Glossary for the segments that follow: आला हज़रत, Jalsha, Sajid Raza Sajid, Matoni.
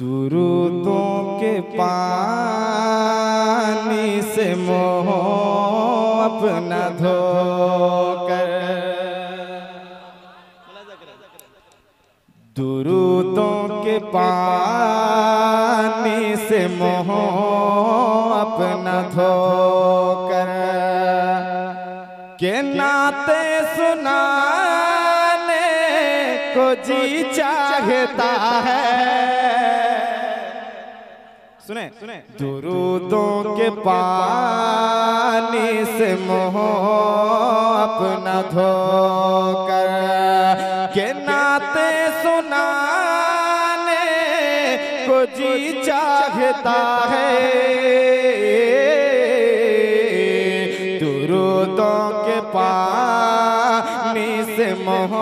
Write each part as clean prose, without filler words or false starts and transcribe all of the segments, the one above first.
दुरूदों के पानी से मोह अपना धोकर, दुरूदों के पानी से मोह अपना धोकर के नाते सुनाने को जी चाहता है। सुने सुने दुरूदों के पानी से मोह अपना धोकर के नाते सुनाने को जी चाहता है। दुरूदों के पानी से मोह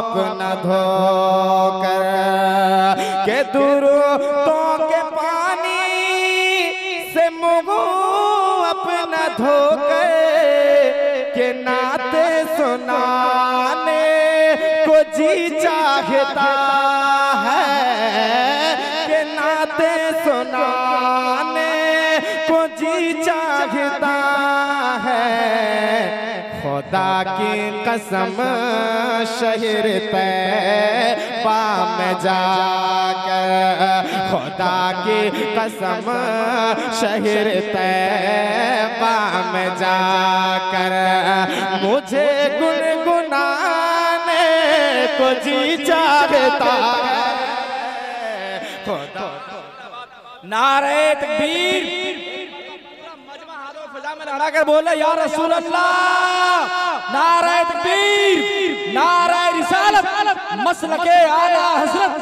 अपना धोकर के दुरूदों अपना धोकर के नाते सुनाने को जी चाहता है, के नाते सुनाने को जी चाहता है। खुदा की कसम शहर पे पाम जाकर, खुदा की कसम शहर पे पाम जाकर मुझे गुनगुनाने को जी चाहता है। खुदा नारे तकबीर लड़ा कर बोले या रसूल अल्लाह, नारे तकबीर, नारे रिसालत, मसलके आला हज़रत।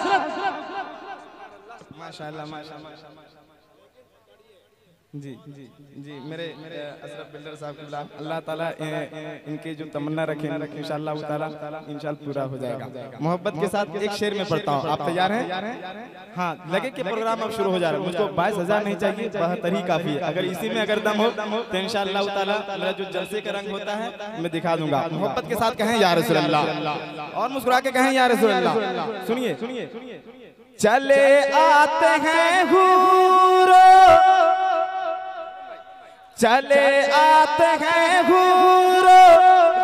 माशाल्लाह माशाल्लाह जी जी जी मेरे अशरफ बिल्डर साहब अल्लाह ताला इनके जो तमन्ना रखे इंशाल्लाह ताला इंशाल्लाह पूरा हो जाएगा। मोहब्बत के साथ एक शेर में पढ़ता हूँ, आप तैयार हैं? हाँ, लगे कि प्रोग्राम अब शुरू हो जा रहा है। मुझको 22,000 नहीं चाहिए, 72 ही काफी है। अगर इसी में अगर दम हो तो इंशाल्लाह ताला मेरा जो जलसे का रंग होता है मैं दिखा दूंगा। मोहब्बत के साथ कहें या रसूल अल्लाह और मुस्कुरा के कहें या रसूल अल्लाह। सुनिए सुनिए सुनिए, चले आते हैं, चले आते हैं हूरो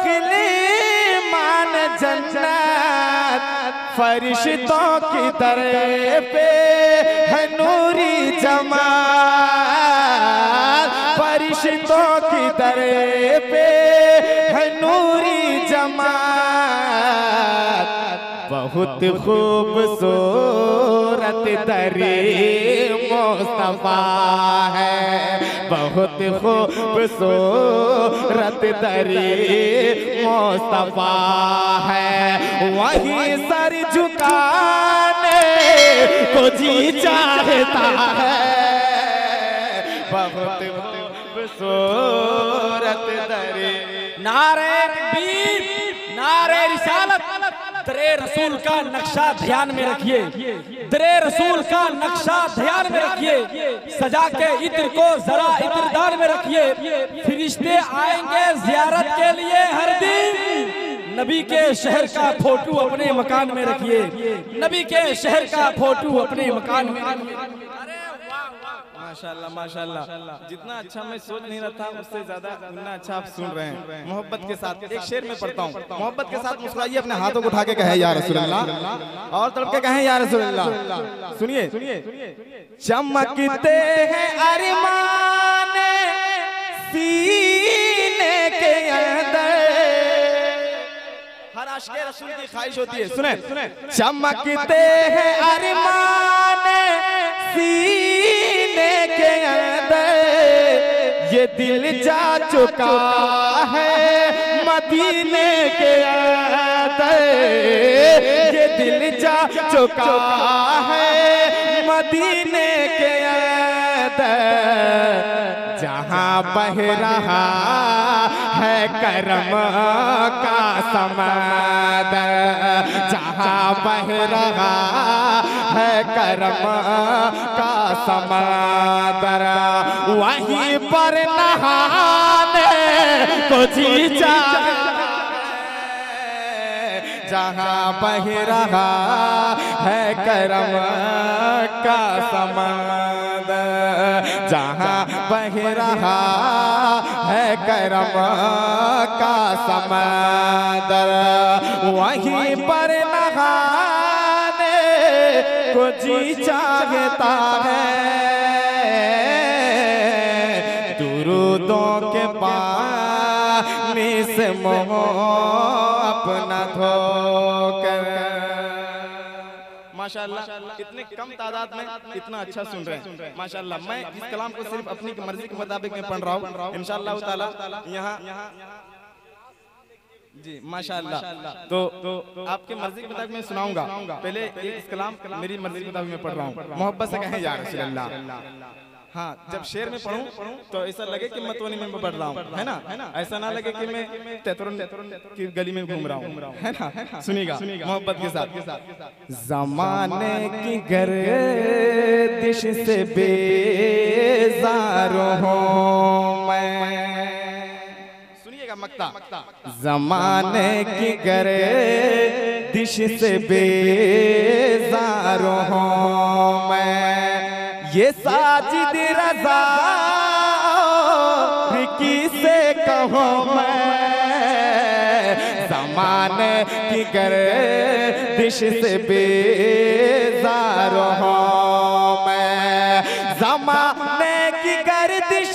गिलीमान जन्नत, फरिश्तों की दरे पे है नूरी जमात, फरिश्तों की दरे पे है नूरी जमात। बहुत खूबसूरत दरे मुस्तफा है, बहुत खूबसूरत दरी मुस्तफा है। वहीं सर झुकाने को जी चाहता है, बहुत खूबसूरत दरी। नारे तकबीर, नारे रिसालत, दरे रसूल का नक्शा ध्यान में रखिए, दरे रसूल का नक्शा ध्यान में रखिए। सजा के इत्र को जरा इत्रदान में रखिए, फरिश्ते आएंगे जियारत के लिए हर दिन। नबी के शहर का फोटो अपने मकान में रखिए, नबी के शहर का फोटो अपने मकान में। माशाल्लाह माशाल्लाह, जितना अच्छा मैं सोच नहीं रहा था उससे ज्यादा उतना अच्छा आप सुन रहे हैं। मोहब्बत के साथ एक शेर में पढ़ता हूँ, मोहब्बत के साथ मुस्कुराइए, अपने हाथों को उठा के कहें या रसूल अल्लाह और तड़प के कहें या रसूल अल्लाह। सुनिए सुनिए, चमकते हैं अरमान सीने के अंदर, हर आशिक रसूल की ख्वाहिश होती है। सुने सुने, चमकते हैं अरमान सीने के अंदर, ये दिल जा चुका है मदीने के अंदर, ये दिल जा चुका है मदीने के अंदर। जहाँ बह रहा है करम का समंदर, जहाँ बह रहा है करम का समंदर, वहीं पर नहाने को जी चाहता है, जहां बह रहा है करम का समंदर, जहां बह रहा है करम का समंदर, वहीं पर नहाने को जी चाहता है। दुरूदों के पानी से मोह अपना धोकर। माशाल्लाह इतने कम तादाद में इतना अच्छा सुन रहे हैं। माशाल्लाह मैं इस कलाम को सिर्फ अपनी मर्जी के मुताबिक मैं पढ़ रहा हूँ। इंशाल्लाह ताला यहाँ जी माशाल्लाह तो आपके मर्जी के मुताबिक मैं सुनाऊंगा। पहले इस कलाम मेरी मर्जी के मुताबिक मैं पढ़ रहा हूँ। मोहब्बत से कहें या रसूल अल्लाह। हाँ, जब शेर में पढ़ूं तो ऐसा लगे कि मतोनी में पढ़ रहा हूँ, है ना। ऐसा ना लगे कि मैं तैतरून की गली में घूम रहा हूँ, है ना। सुनिएगा मोहब्बत के साथ। जमाने की गर्दिश से बेजार हूँ मैं, सुनिएगा मक्ता। जमाने की गर्दिश से बेजार हूँ मैं, ये साजिद रज़ा किसे कहूँ मैं। ज़माने की गर्दिश से बेज़ार हूँ मैं, ज़माने की गर्दिश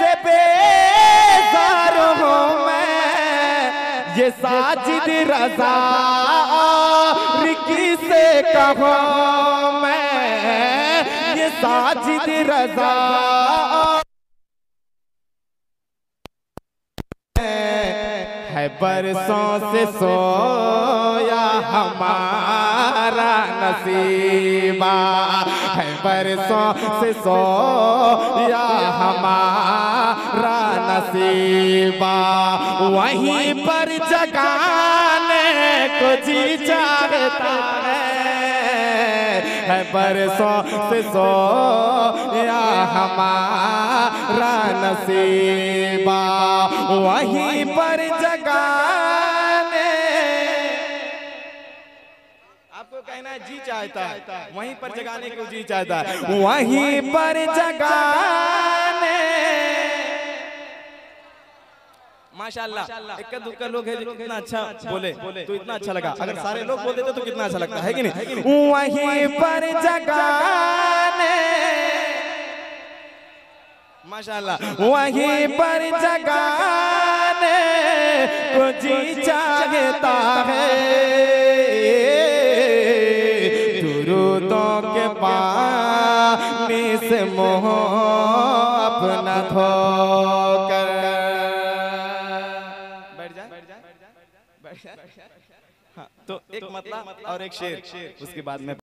से बेज़ार हूँ मैं, ये साजिद रज़ा किसे कहूँ मैं। साजिद रज़ा है, बरसों से सोया हमारा नसीबा है, बरसों से सोया हमारा नसीबा, वहीं पर जगाने को जी चाहता है, बरसों से सो या हमारा नसीबा, वहीं पर जगाने आपको कहना है जी चाहता है, वहीं पर जगाने को जी चाहता है, वहीं पर जगाने। माशाल्लाह इक्का दुक्का लोग हैं जो कितना अच्छा बोले तो इतना अच्छा लगा। अगर सारे लोग बोल देते तो कितना अच्छा लगता है कि नहीं। वहीं पर जगाने माशाल्लाह, वहीं पर जगाने को जी चाहता है। दुरूदों के पानी से मोह अपना धोकर। हाँ, तो एक मतलब और एक शेर उसके बाद में